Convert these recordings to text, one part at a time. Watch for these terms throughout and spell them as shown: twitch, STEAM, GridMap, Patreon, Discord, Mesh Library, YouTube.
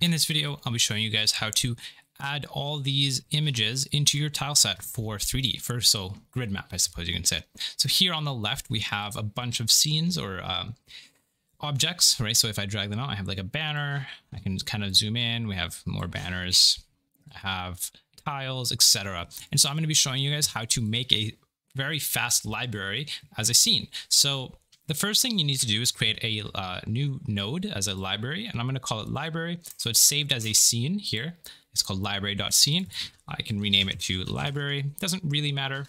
In this video, I'll be showing you guys how to add all these images into your tile set for 3D, so grid map, I suppose you can say. So here on the left, we have a bunch of scenes or objects, right? So if I drag them out, I have like a banner, I can kind of zoom in, we have more banners, I have tiles, etc. And so I'm going to be showing you guys how to make a very fast library as a scene. So the first thing you need to do is create a new node as a library, and I'm going to call it library. So it's saved as a scene here. It's called library.scene. I can rename it to library. Doesn't really matter.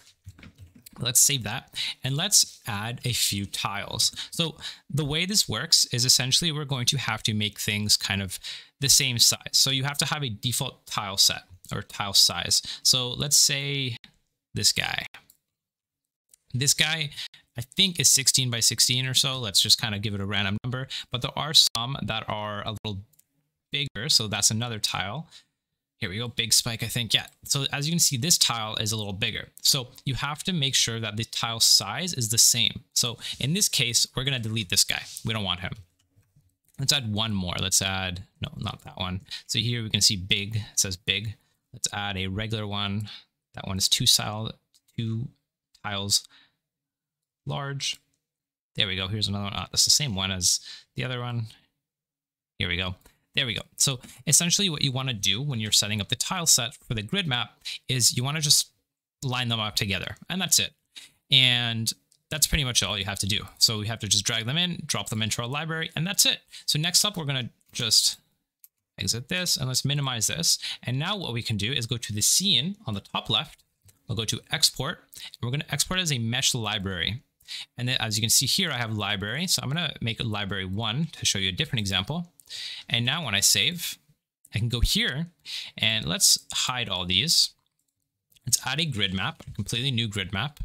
Let's save that and let's add a few tiles. So the way this works is essentially we're going to have to make things kind of the same size. So you have to have a default tile set or tile size. So let's say this guy. This guy, I think, is 16 by 16 or so. Let's just kind of give it a random number. But there are some that are a little bigger. So that's another tile. Here we go. Big spike, I think. Yeah. So as you can see, this tile is a little bigger. So you have to make sure that the tile size is the same. So in this case, we're going to delete this guy. We don't want him. Let's add one more. Let's add, no, not that one. So here we can see big. It says big. Let's add a regular one. That one is two tiles. Large. There we go. Here's another one. That's the same one as the other one. Here we go. There we go. So essentially what you want to do when you're setting up the tile set for the grid map is you want to just line them up together, and that's it. And that's pretty much all you have to do. So we have to just drag them in, drop them into our library, and that's it. So next up, we're going to just exit this and let's minimize this. And now what we can do is go to the scene on the top left. We'll go to export, and we're going to export as a mesh library. And then, as you can see here, I have library. So I'm going to make a library 1 to show you a different example. And now when I save, I can go here and let's hide all these. Let's add a grid map, a completely new grid map.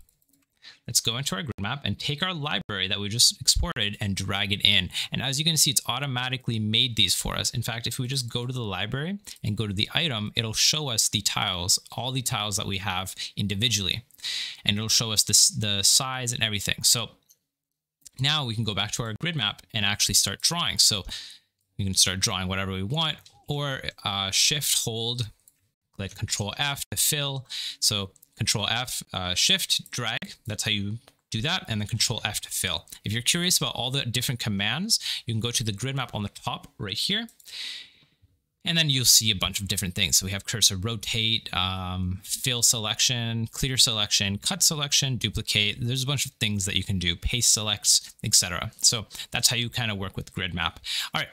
Let's go into our grid map and take our library that we just exported and drag it in. And as you can see, it's automatically made these for us. In fact, if we just go to the library and go to the item, it'll show us the tiles, all the tiles that we have individually. And it'll show us the size and everything. So now we can go back to our grid map and actually start drawing. So we can start drawing whatever we want, or shift, hold, click Control F to fill. So Control F, Shift, drag. That's how you do that. And then Control F to fill. If you're curious about all the different commands, you can go to the grid map on the top right here. And then you'll see a bunch of different things. So we have cursor rotate, fill selection, clear selection, cut selection, duplicate. There's a bunch of things that you can do, paste selects, etc. So that's how you kind of work with grid map. All right.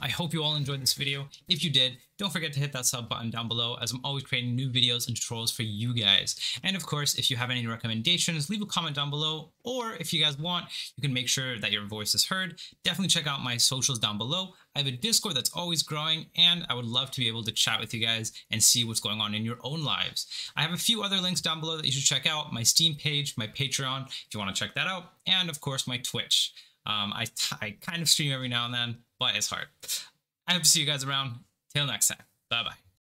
I hope you all enjoyed this video. If you did, don't forget to hit that sub button down below, as I'm always creating new videos and tutorials for you guys. And of course, if you have any recommendations, leave a comment down below, or if you guys want, you can make sure that your voice is heard. Definitely check out my socials down below. I have a Discord that's always growing, and I would love to be able to chat with you guys and see what's going on in your own lives. I have a few other links down below that you should check out, my Steam page, my Patreon, if you want to check that out, and of course, my Twitch. I kind of stream every now and then, but it's hard. I hope to see you guys around. Till next time. Bye-bye.